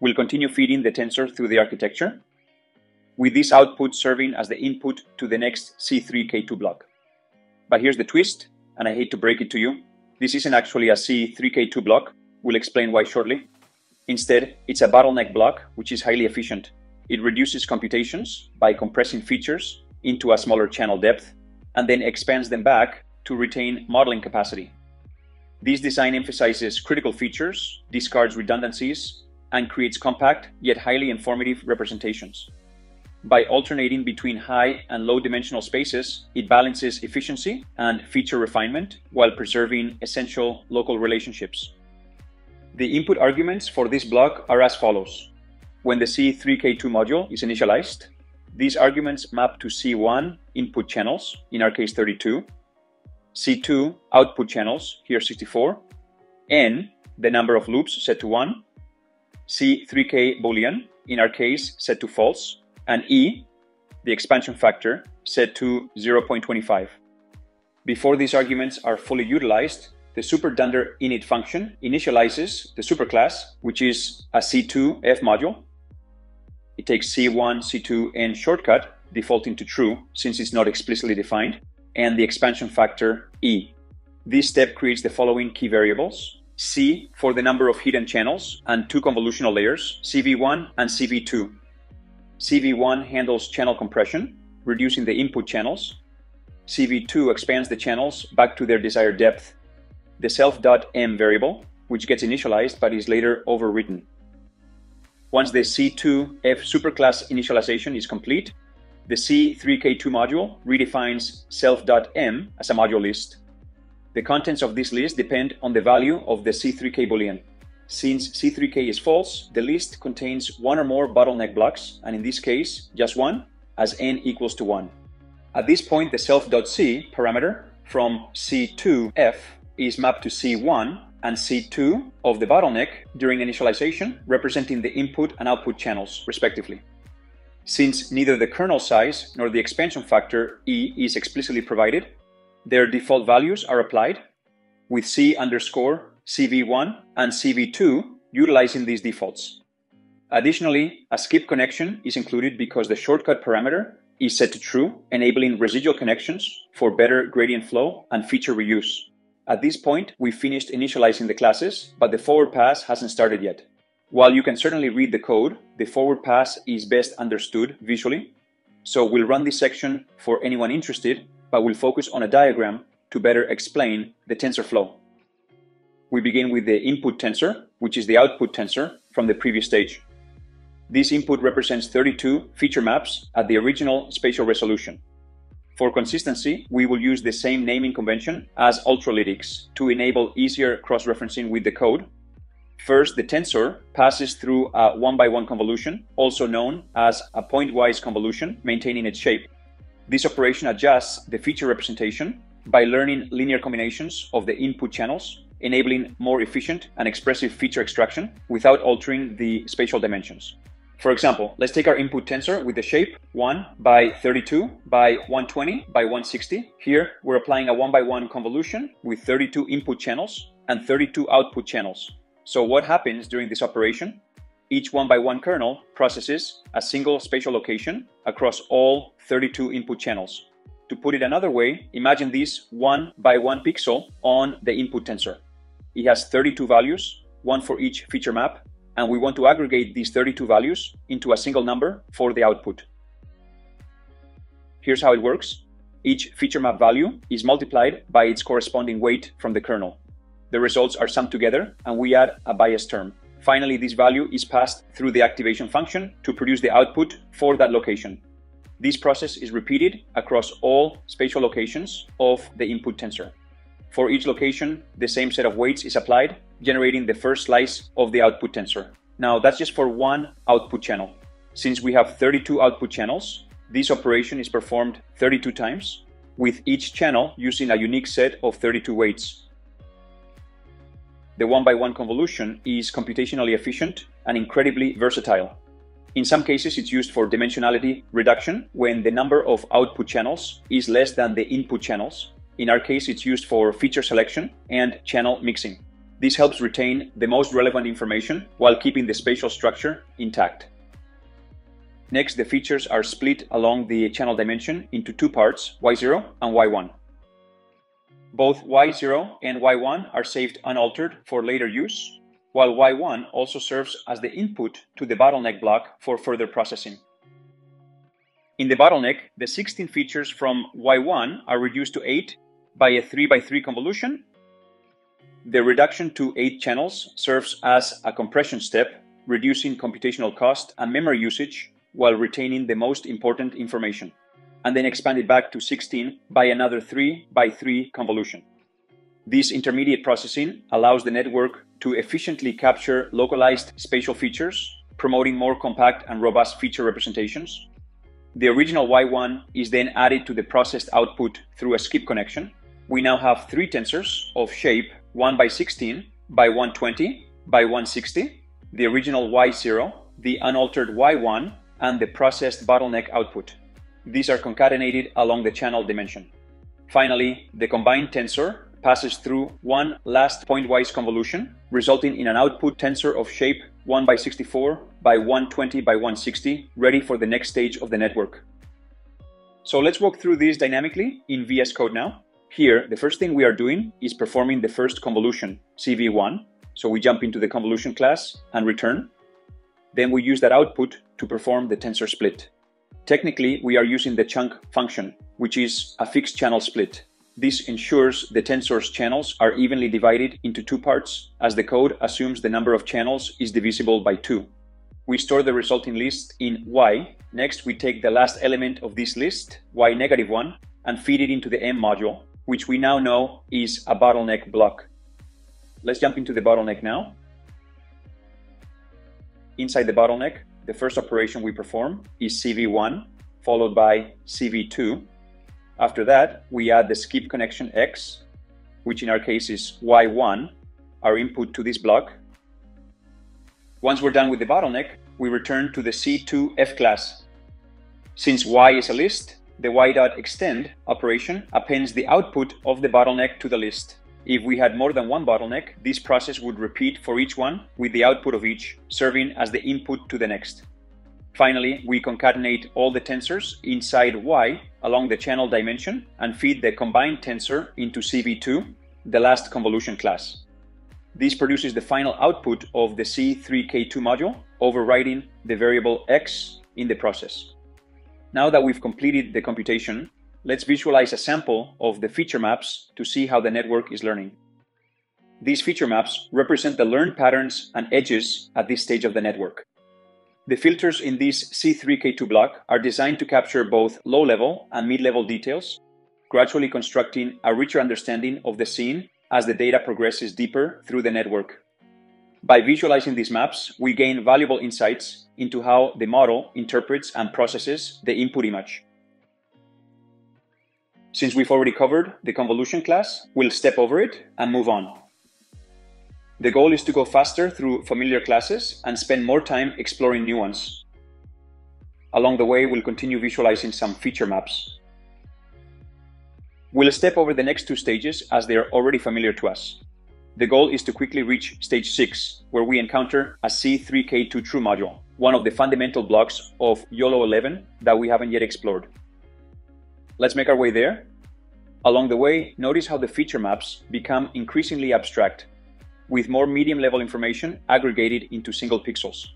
will continue feeding the tensor through the architecture, with this output serving as the input to the next C3K2 block. But here's the twist, and I hate to break it to you, this isn't actually a C3K2 block, we'll explain why shortly. Instead, it's a bottleneck block, which is highly efficient. It reduces computations by compressing features into a smaller channel depth, and then expands them back to retain modeling capacity. This design emphasizes critical features, discards redundancies, and creates compact yet highly informative representations. By alternating between high and low dimensional spaces, it balances efficiency and feature refinement while preserving essential local relationships. The input arguments for this block are as follows. When the C3K2 module is initialized, these arguments map to C1 input channels, in our case 32, C2 output channels, here 64, N, the number of loops set to 1, C3K boolean, in our case set to false, and E, the expansion factor, set to 0.25. Before these arguments are fully utilized, the superdunder init function initializes the superclass, which is a C2F module. It takes C1, C2, N shortcut, defaulting to true since it's not explicitly defined, and the expansion factor E. This step creates the following key variables: C for the number of hidden channels and two convolutional layers, CV1 and CV2. CV1 handles channel compression, reducing the input channels. CV2 expands the channels back to their desired depth. The self.m variable, which gets initialized but is later overwritten. Once the C2F superclass initialization is complete, the C3K2 module redefines self.m as a module list. The contents of this list depend on the value of the C3K boolean. Since C3K is false, the list contains one or more bottleneck blocks, and in this case, just one, as n equals to 1. At this point, the self.c parameter from C2f is mapped to C1 and C2 of the bottleneck during initialization, representing the input and output channels, respectively. Since neither the kernel size nor the expansion factor E is explicitly provided, their default values are applied, with C_CV1 and CV2 utilizing these defaults. Additionally, a skip connection is included because the shortcut parameter is set to true, enabling residual connections for better gradient flow and feature reuse. At this point, we finished initializing the classes, but the forward pass hasn't started yet. While you can certainly read the code, the forward pass is best understood visually, so we'll run this section for anyone interested, but we'll focus on a diagram to better explain the tensor flow. We begin with the input tensor, which is the output tensor from the previous stage. This input represents 32 feature maps at the original spatial resolution. For consistency, we will use the same naming convention as Ultralytics to enable easier cross-referencing with the code. First, the tensor passes through a 1x1 convolution, also known as a pointwise convolution, maintaining its shape. This operation adjusts the feature representation by learning linear combinations of the input channels, enabling more efficient and expressive feature extraction without altering the spatial dimensions. For example, let's take our input tensor with the shape 1 by 32 by 120 by 160. Here, we're applying a 1x1 convolution with 32 input channels and 32 output channels. So what happens during this operation? Each 1x1 kernel processes a single spatial location across all 32 input channels. To put it another way, imagine this 1x1 pixel on the input tensor. It has 32 values, one for each feature map, and we want to aggregate these 32 values into a single number for the output. Here's how it works. Each feature map value is multiplied by its corresponding weight from the kernel. The results are summed together, and we add a bias term. Finally, this value is passed through the activation function to produce the output for that location. This process is repeated across all spatial locations of the input tensor. For each location, the same set of weights is applied, generating the first slice of the output tensor. Now, that's just for one output channel. Since we have 32 output channels, this operation is performed 32 times, with each channel using a unique set of 32 weights. The 1x1 convolution is computationally efficient and incredibly versatile. In some cases, it's used for dimensionality reduction when the number of output channels is less than the input channels. In our case, it's used for feature selection and channel mixing. This helps retain the most relevant information while keeping the spatial structure intact. Next, the features are split along the channel dimension into two parts, Y0 and Y1. Both Y0 and Y1 are saved unaltered for later use, while Y1 also serves as the input to the bottleneck block for further processing. In the bottleneck, the 16 features from Y1 are reduced to 8 by a 3x3 convolution. The reduction to 8 channels serves as a compression step, reducing computational cost and memory usage while retaining the most important information, and then expanded back to 16 by another 3x3 convolution. This intermediate processing allows the network to efficiently capture localized spatial features, promoting more compact and robust feature representations. The original Y1 is then added to the processed output through a skip connection. We now have 3 tensors of shape 1 by 16 by 120 by 160, the original Y0, the unaltered Y1, and the processed bottleneck output. These are concatenated along the channel dimension. Finally, the combined tensor passes through one last pointwise convolution, resulting in an output tensor of shape 1 by 64 by 120 by 160, ready for the next stage of the network. So let's walk through these dynamically in VS Code now. Here, the first thing we are doing is performing the first convolution, CV1. So we jump into the convolution class and return. Then we use that output to perform the tensor split. Technically, we are using the chunk function, which is a fixed channel split. This ensures the tensor's channels are evenly divided into two parts, as the code assumes the number of channels is divisible by 2. We store the resulting list in Y. Next, we take the last element of this list, Y-1, and feed it into the M module, which we now know is a bottleneck block. Let's jump into the bottleneck now. Inside the bottleneck, the first operation we perform is CV1, followed by CV2. After that, we add the skip connection X, which in our case is Y1, our input to this block. Once we're done with the bottleneck, we return to the C2F class. Since Y is a list, the y.extend operation appends the output of the bottleneck to the list. If we had more than one bottleneck, this process would repeat for each one, with the output of each serving as the input to the next. Finally, we concatenate all the tensors inside Y along the channel dimension and feed the combined tensor into CV2, the last convolution class. This produces the final output of the C3K2 module, overriding the variable X in the process. Now that we've completed the computation, let's visualize a sample of the feature maps to see how the network is learning. These feature maps represent the learned patterns and edges at this stage of the network. The filters in this C3K2 block are designed to capture both low-level and mid-level details, gradually constructing a richer understanding of the scene as the data progresses deeper through the network. By visualizing these maps, we gain valuable insights into how the model interprets and processes the input image. Since we've already covered the convolution class, we'll step over it and move on. The goal is to go faster through familiar classes and spend more time exploring new ones. Along the way, we'll continue visualizing some feature maps. We'll step over the next two stages as they are already familiar to us. The goal is to quickly reach stage 6, where we encounter a C3K2 true module, one of the fundamental blocks of YOLOv11 that we haven't yet explored. Let's make our way there. Along the way, notice how the feature maps become increasingly abstract, with more medium-level information aggregated into single pixels.